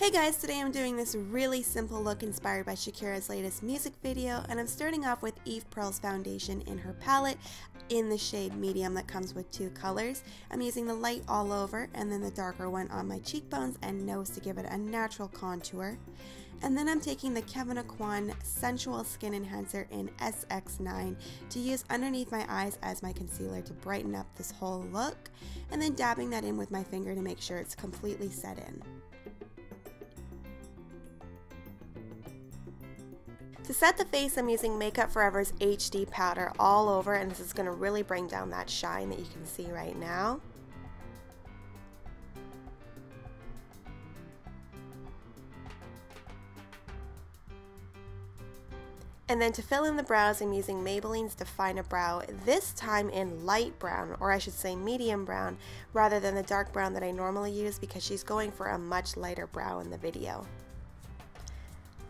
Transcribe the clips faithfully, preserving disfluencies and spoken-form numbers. Hey guys, today I'm doing this really simple look inspired by Shakira's latest music video, and I'm starting off with Eve Pearl's foundation in her palette in the shade medium that comes with two colors. I'm using the light all over and then the darker one on my cheekbones and nose to give it a natural contour. And then I'm taking the Kevyn Aucoin Sensual Skin Enhancer in S X nine to use underneath my eyes as my concealer to brighten up this whole look, and then dabbing that in with my finger to make sure it's completely set in. To set the face, I'm using Makeup Forever's H D powder all over, and this is going to really bring down that shine that you can see right now. And then to fill in the brows, I'm using Maybelline's Define a Brow, this time in light brown, or I should say medium brown, rather than the dark brown that I normally use because she's going for a much lighter brow in the video.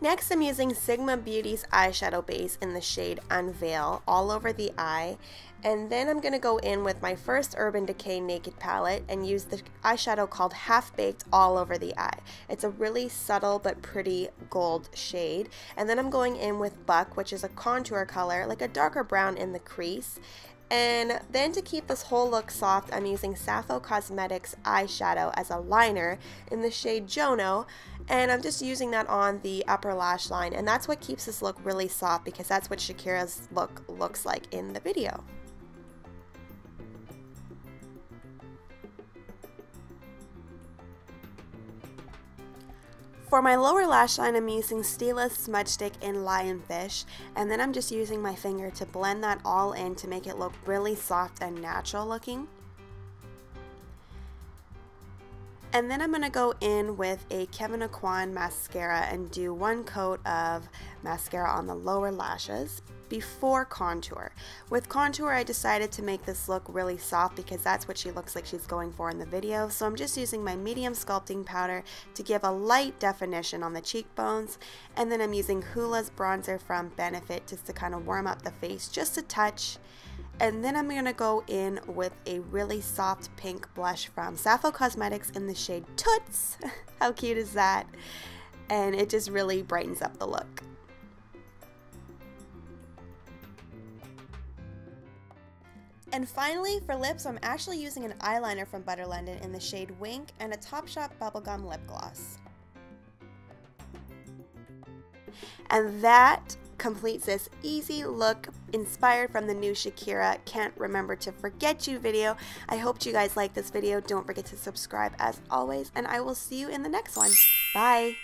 Next, I'm using Sigma Beauty's eyeshadow base in the shade Unveil all over the eye, and then I'm going to go in with my first Urban Decay Naked palette and use the eyeshadow called Half Baked all over the eye. It's a really subtle but pretty gold shade, and then I'm going in with Buck, which is a contour color, like a darker brown in the crease. And then to keep this whole look soft, I'm using Sappho Cosmetics eyeshadow as a liner in the shade Jono, and I'm just using that on the upper lash line, and that's what keeps this look really soft because that's what Shakira's look looks like in the video. For my lower lash line, I'm using Stila's Smudge Stick in Lionfish, and then I'm just using my finger to blend that all in to make it look really soft and natural looking. And then I'm going to go in with a Kevyn Aucoin mascara and do one coat of mascara on the lower lashes before contour. With contour, I decided to make this look really soft because that's what she looks like she's going for in the video, so I'm just using my medium sculpting powder to give a light definition on the cheekbones, and then I'm using Hula's bronzer from Benefit just to kind of warm up the face just a touch. And then I'm going to go in with a really soft pink blush from Sappho Cosmetics in the shade Toots. How cute is that? And it just really brightens up the look. And finally, for lips, I'm actually using an eyeliner from Butter London in the shade Wink and a Topshop Bubblegum Lip Gloss. And that completes this easy look inspired from the new Shakira Can't Remember to Forget You video. I hope you guys liked this video. Don't forget to subscribe as always, and I will see you in the next one. Bye!